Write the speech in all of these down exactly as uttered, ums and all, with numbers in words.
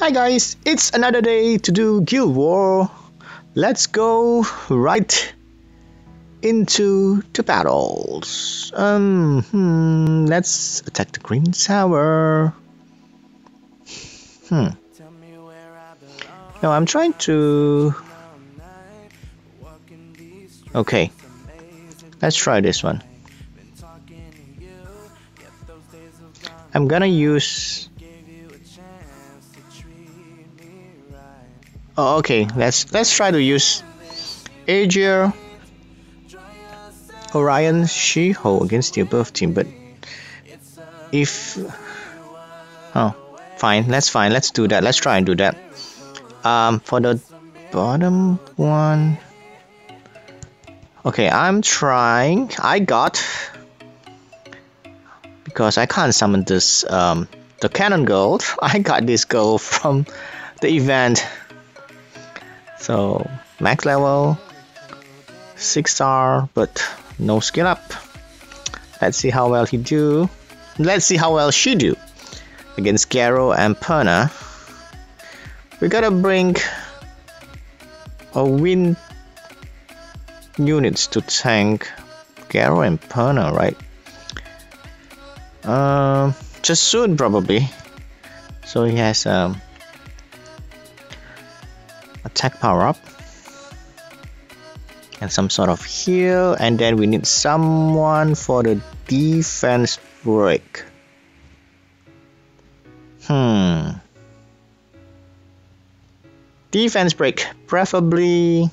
Hi guys, it's another day to do Guild War. Let's go right into the battles. Um, hmm, let's attack the green tower. Hmm. No, I'm trying to... Okay, let's try this one. I'm gonna use... Oh, okay, let's let's try to use Aegir, Orion, Shiho against the above team, but if... Oh, fine, that's fine, let's do that, let's try and do that. Um, for the bottom one... Okay, I'm trying, I got... Because I can't summon this, um, the Cannon Girl, I got this girl from the event. So, max level, six star, but no skill up. Let's see how well he do. Let's see how well she do against Garo and Perna. We gotta bring a wind units to tank Garo and Perna, right? Um, just soon probably. So he has um attack power up and some sort of heal, and then we need someone for the defense break. Hmm. Defense break, preferably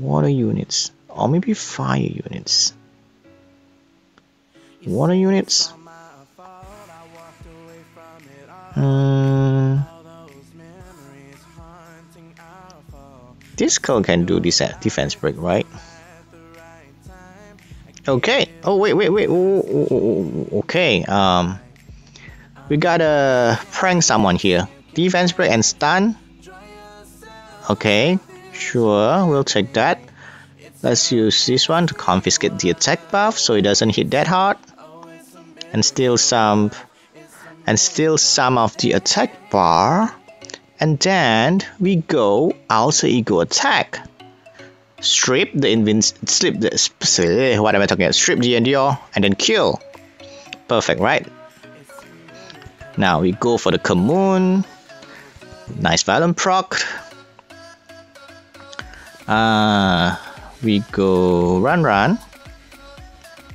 water units or maybe fire units. Water units. Hmm. This girl can do this defense break, right? Okay. Oh wait, wait, wait. Ooh, ooh, ooh, ooh. Okay. Um, we gotta prank someone here. Defense break and stun. Okay. Sure, we'll take that. Let's use this one to confiscate the attack buff so it doesn't hit that hard, and steal some, and steal some of the attack bar. And then we go alter ego attack, strip the invinci- strip the what am I talking about? Strip the endure and then kill. Perfect, right? Now we go for the Kamun. Nice violent proc. Uh, we go run run.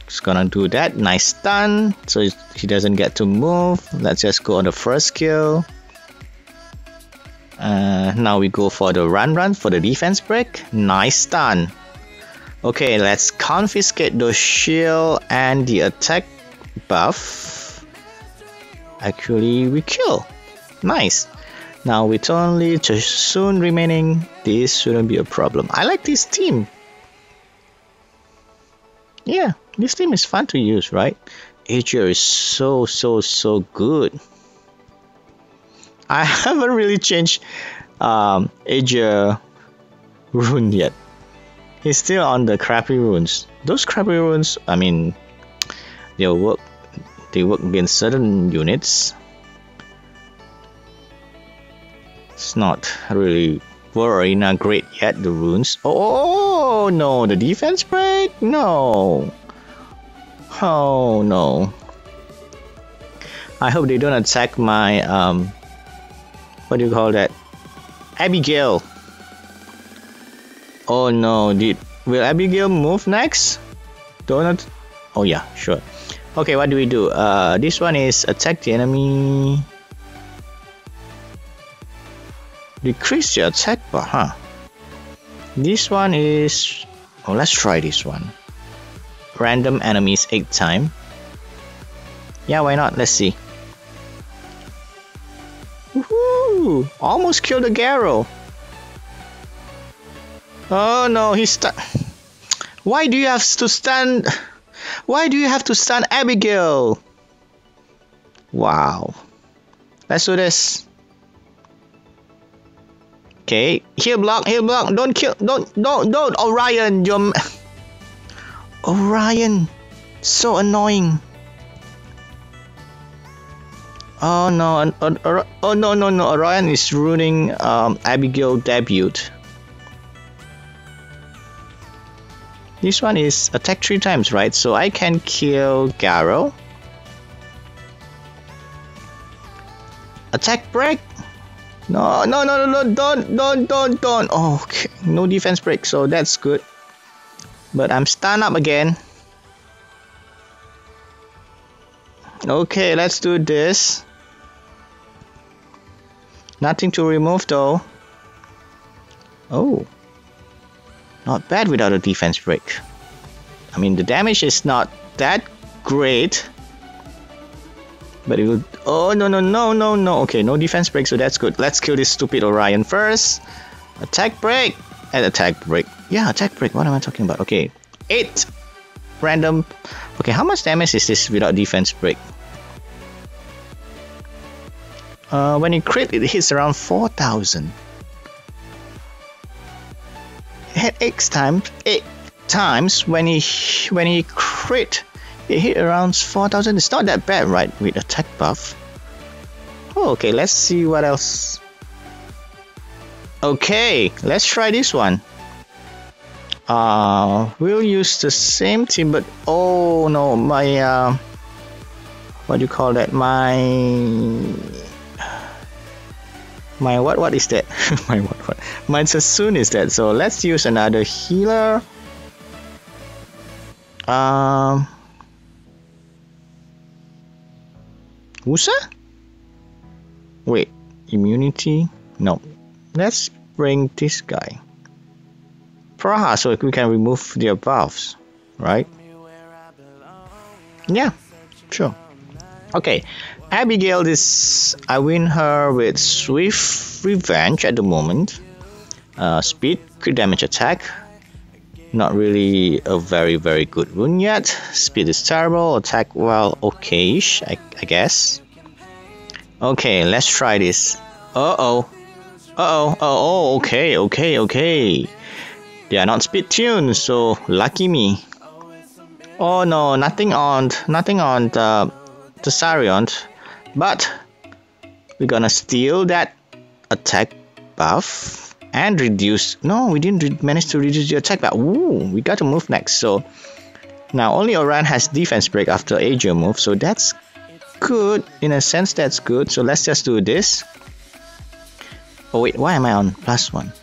Just gonna do that. Nice stun, so he doesn't get to move. Let's just go on the first kill. Uh, now we go for the run run for the defense break. Nice stun. Okay, let's confiscate the shield and the attack buff. Actually, we kill. Nice. Now with only Sasoon remaining, this shouldn't be a problem. I like this team. Yeah, this team is fun to use, right? Azure is so so so good. I haven't really changed um, Aegir rune yet. He's still on the crappy runes. Those crappy runes, I mean, they work. They work against certain units. It's not really World Arena great yet. The runes. Oh no, the defense break. No. Oh no. I hope they don't attack my um. What do you call that? Abigail. Oh no, did will Abigail move next? Donut. Oh yeah, sure. Okay, what do we do? Uh, this one is attack the enemy. Decrease your attack bar, huh? This one is. Oh, let's try this one. Random enemies eight time. Yeah, why not? Let's see. Ooh, almost killed the Garo. Oh no, he's stuck. Why do you have to stun? Why do you have to stun Abigail? Wow. Let's do this. Okay, heal block, heal block. Don't kill. Don't, don't, don't. Orion, you're. Orion, so annoying. Oh no! Oh no! No! No! Orion is ruining um, Abigail's debut. This one is attack three times, right? So I can kill Garo. Attack break. No! No! No! No! No! Don't! Don't! Don't! Don't! Oh, okay. No defense break. So that's good. But I'm stunned up again. Okay, let's do this. Nothing to remove though. Oh. Not bad without a defense break. I mean, the damage is not that great. But it will... Oh, no, no, no, no, no. Okay, no defense break, so that's good. Let's kill this stupid Orion first. Attack break. And attack break. Yeah, attack break. What am I talking about? Okay. Eight. Random. Okay, how much damage is this without defense break? Uh, when it crit, it hits around four thousand. It had eight times. Eight times when he when he crit, it hit around four thousand. It's not that bad, right? With attack buff. Oh, okay, let's see what else. Okay, let's try this one. Uh, we'll use the same team, but oh no, my uh, what do you call that? My my what? What is that? my what? What? My Sasoon is that. So let's use another healer. Um, Wusa? Wait, immunity? No. Let's bring this guy. Praha, so we can remove their buffs, right? Yeah, sure. Okay, Abigail, this I win her with Swift Revenge at the moment. Uh, speed, crit damage, attack. Not really a very very good rune yet. Speed is terrible. Attack, well, okayish, I, I guess. Okay, let's try this. Uh oh, uh oh, uh oh. Okay, okay, okay. They are not speed tuned, so lucky me. Oh no, nothing on, nothing on the, the Sarion. But we're gonna steal that attack buff and reduce. No, we didn't manage to reduce the attack buff. Ooh, we got to move next. So now only Oran has defense break after Azure move, so that's good in a sense. That's good. So let's just do this. Oh wait, why am I on plus one?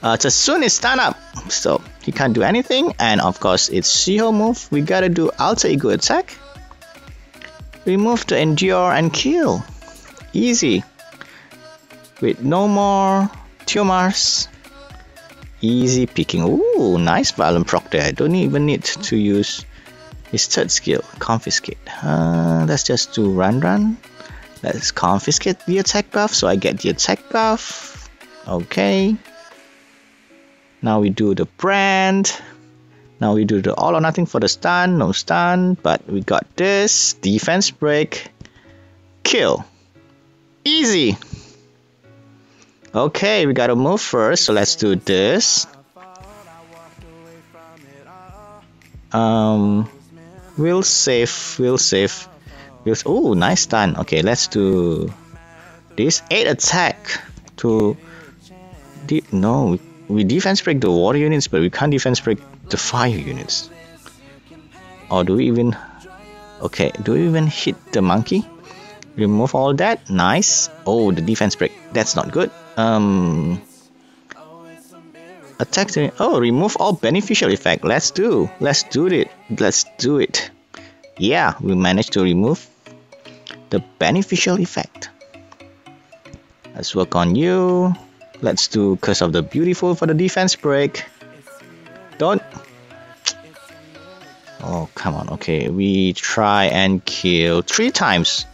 Uh, Tsusun is stand up, so he can't do anything, and of course it's Shiho move. We gotta do alter ego attack, remove the endure and kill, easy. With no more Theomars, easy picking. Ooh, nice violent proc there. I don't even need to use his third skill, confiscate. Uh, let's just do run run. Let's confiscate the attack buff, so I get the attack buff. Okay. Now we do the brand. Now we do the all or nothing for the stun. No stun, but we got this. Defense break. Kill. Easy. Okay, we gotta move first. So let's do this. Um, we'll save. We'll save. We'll, oh, nice stun. Okay, let's do this. eight attack to deep. No. We defense break the water units, but we can't defense break the fire units. Or do we even... Okay, do we even hit the monkey? Remove all that. Nice. Oh, the defense break. That's not good. Um... Attack the... Oh, remove all beneficial effect. Let's do. Let's do it. Let's do it. Yeah, we managed to remove the beneficial effect. Let's work on you. Let's do Curse of the Beautiful for the defense break. Don't. Oh, come on. Okay, we try and kill three times.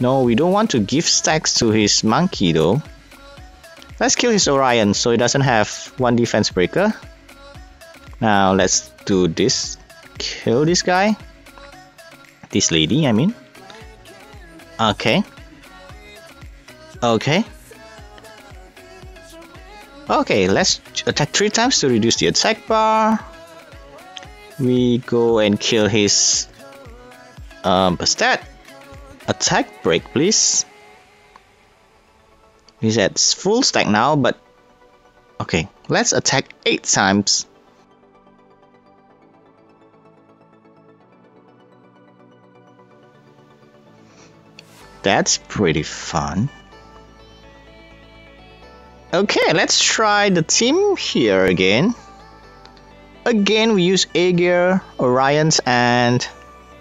No, we don't want to give stacks to his monkey though. Let's kill his Orion so he doesn't have one defense breaker. Now let's do this. Kill this guy. This lady, I mean. Okay. Okay. Okay, let's attack three times to reduce the attack bar. We go and kill his um, Bastet. Attack break, please. He's at full stack now, but okay, let's attack eight times. That's pretty fun. Okay, let's try the team here again. Again, we use Aegir, Orion, and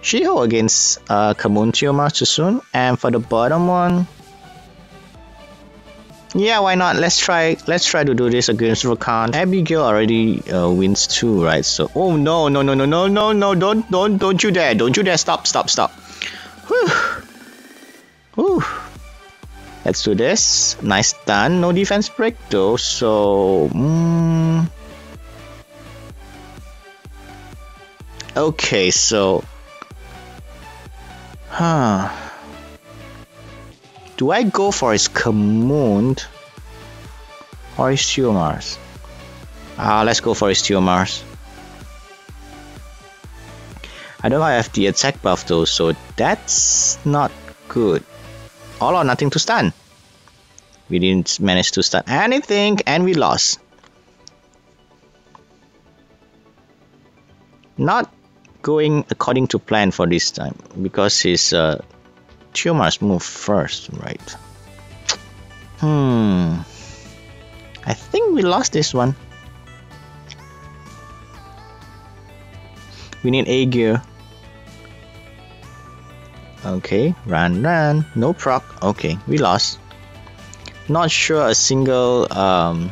Shiho against uh, Kamuntioma Tsusun. And for the bottom one, yeah, why not? Let's try. Let's try to do this against Rakan. Abigail already uh, wins two, right? So, oh no, no, no, no, no, no, no! Don't, don't, don't you dare! Don't you dare! Stop, stop, stop! Whew. Whew. Let's do this. Nice stun. No defense break though. So. Mm, Okay, so, huh? Do I go for his Kamund or his Theomars? Ah, let's go for his Theomars. I don't know. I have the attack buff though, so that's not good. All or nothing to stun. We didn't manage to stun anything, and we lost. Not going according to plan for this time because his uh, Theomars move first, right? Hmm. I think we lost this one. We need Aegir. Okay, run, run. No proc. Okay, we lost. Not sure a single um,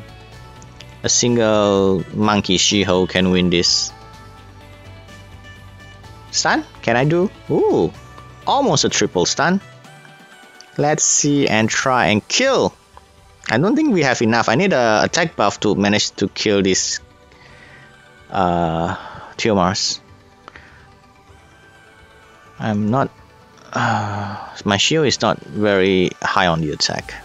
a single monkey Shiho can win this. Stun? Can I do? Ooh, almost a triple stun. Let's see and try and kill. I don't think we have enough. I need a attack buff to manage to kill this uh, Theomars. I'm not... Uh, my shield is not very high on the attack.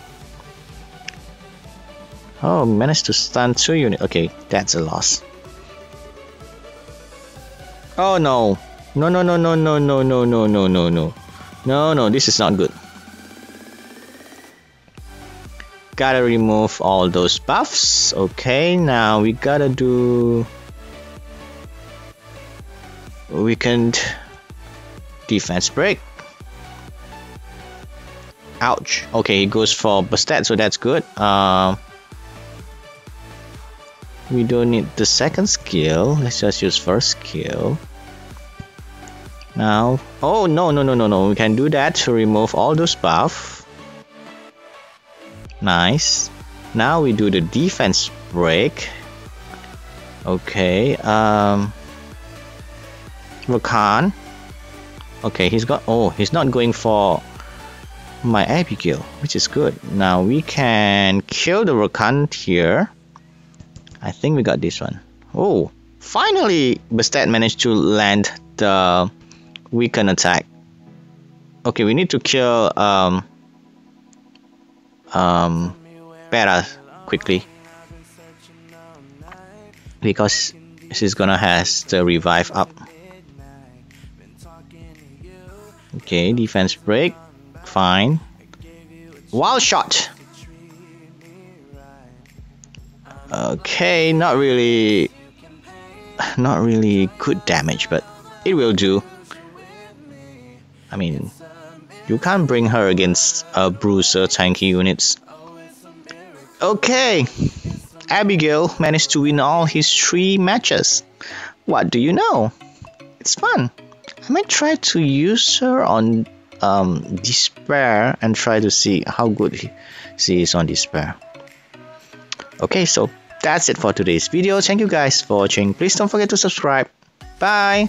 Oh, managed to stun two units. Okay, that's a loss. Oh no. No no no no no no no no no no no no no this is not good. Gotta remove all those buffs. Okay, now we gotta do weakened defense break. Ouch. Okay, he goes for Bastet, so that's good. Uh, we don't need the second skill. Let's just use first skill. Now, oh no no no no no! We can do that to remove all those buffs. Nice. Now we do the defense break. Okay. Um. Rakan. Okay, he's got. Oh, he's not going for my Abigail, which is good. Now we can kill the Rakan here. I think we got this one. Oh, finally, Bastet managed to land the. We can attack. Okay, we need to kill um um Perna quickly because she's gonna has the revive up. Okay, defense break, fine. Wild shot. Okay, not really, not really good damage, but it will do. I mean, you can't bring her against a bruiser tanky units. Okay, Abigail managed to win all his three matches. What do you know? It's fun. I might try to use her on um, Despair and try to see how good he, she is on Despair. Okay, so that's it for today's video. Thank you guys for watching. Please don't forget to subscribe. Bye.